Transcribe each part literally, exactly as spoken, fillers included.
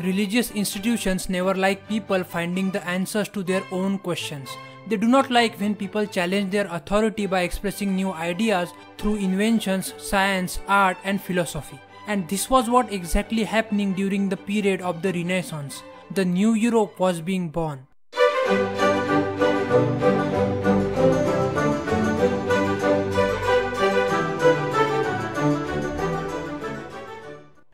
Religious institutions never like people finding the answers to their own questions. They do not like when people challenge their authority by expressing new ideas through inventions, science, art and philosophy. And this was what exactly happening during the period of the Renaissance. The new Europe was being born.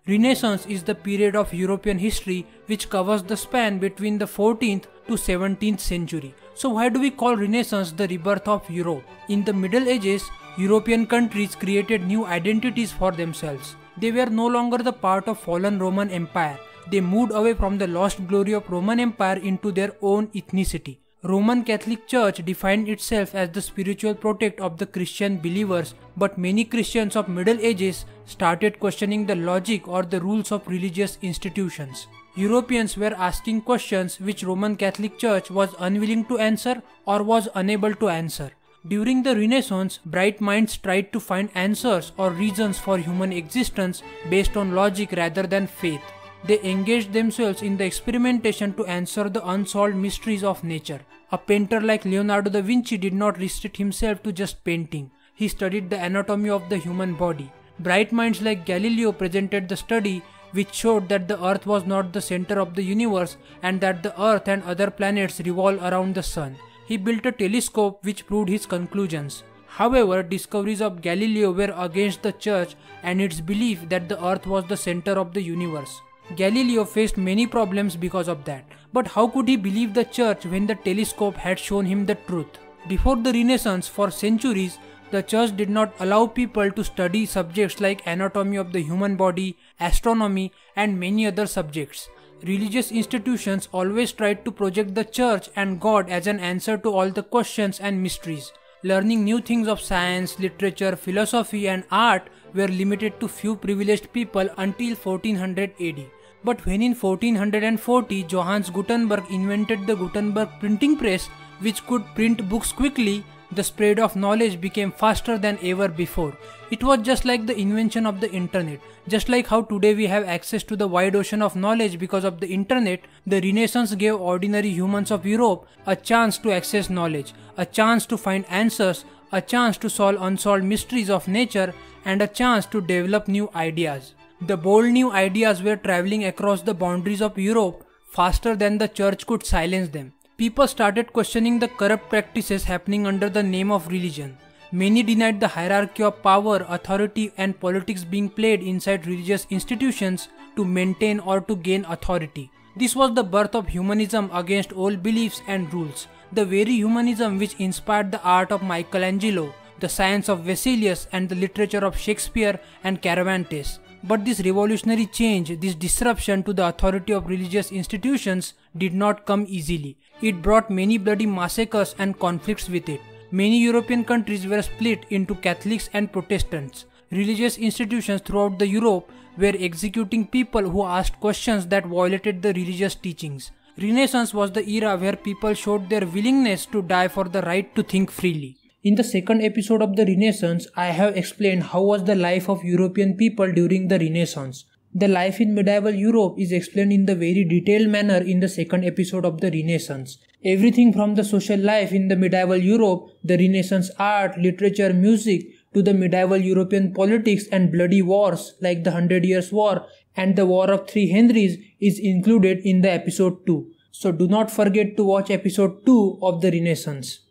Renaissance is the period of European history which covers the span between the fourteenth to seventeenth century. So why do we call Renaissance the rebirth of Europe? In the Middle Ages, European countries created new identities for themselves. They were no longer the part of fallen Roman Empire. They moved away from the lost glory of Roman Empire into their own ethnicity. Roman Catholic Church defined itself as the spiritual protector of the Christian believers, but many Christians of Middle Ages started questioning the logic or the rules of religious institutions. Europeans were asking questions which Roman Catholic Church was unwilling to answer or was unable to answer. During the Renaissance, bright minds tried to find answers or reasons for human existence based on logic rather than faith. They engaged themselves in the experimentation to answer the unsolved mysteries of nature. A painter like Leonardo da Vinci did not restrict himself to just painting. He studied the anatomy of the human body. Bright minds like Galileo presented the study which showed that the earth was not the center of the universe and that the earth and other planets revolve around the sun. He built a telescope which proved his conclusions. However, discoveries of Galileo were against the church and its belief that the earth was the center of the universe. Galileo faced many problems because of that, but how could he believe the church when the telescope had shown him the truth? Before the Renaissance, for centuries, the church did not allow people to study subjects like anatomy of the human body, astronomy, and many other subjects. Religious institutions always tried to project the church and God as an answer to all the questions and mysteries. Learning new things of science, literature, philosophy, and art were limited to few privileged people until fourteen hundred A D. But when in fourteen forty Johannes Gutenberg invented the Gutenberg printing press, which could print books quickly, the spread of knowledge became faster than ever before. It was just like the invention of the internet. Just like how today we have access to the wide ocean of knowledge because of the internet, the Renaissance gave ordinary humans of Europe a chance to access knowledge, a chance to find answers, a chance to solve unsolved mysteries of nature, and a chance to develop new ideas. The bold new ideas were traveling across the boundaries of Europe faster than the church could silence them. People started questioning the corrupt practices happening under the name of religion. Many denied the hierarchy of power, authority, and politics being played inside religious institutions to maintain or to gain authority. This was the birth of humanism against old beliefs and rules, the very humanism which inspired the art of Michelangelo, the science of Vesalius, and the literature of Shakespeare and Cervantes. But this revolutionary change, this disruption to the authority of religious institutions did not come easily. It brought many bloody massacres and conflicts with it. Many European countries were split into Catholics and Protestants. Religious institutions throughout the Europe were executing people who asked questions that violated the religious teachings. Renaissance was the era where people showed their willingness to die for the right to think freely. In the second episode of the Renaissance, I have explained how was the life of European people during the Renaissance. The life in medieval Europe is explained in the very detailed manner in the second episode of the Renaissance. Everything from the social life in the medieval Europe, the Renaissance art, literature, music, to the medieval European politics and bloody wars like the Hundred Years War and the War of Three Henrys is included in the episode two. So do not forget to watch episode two of the Renaissance.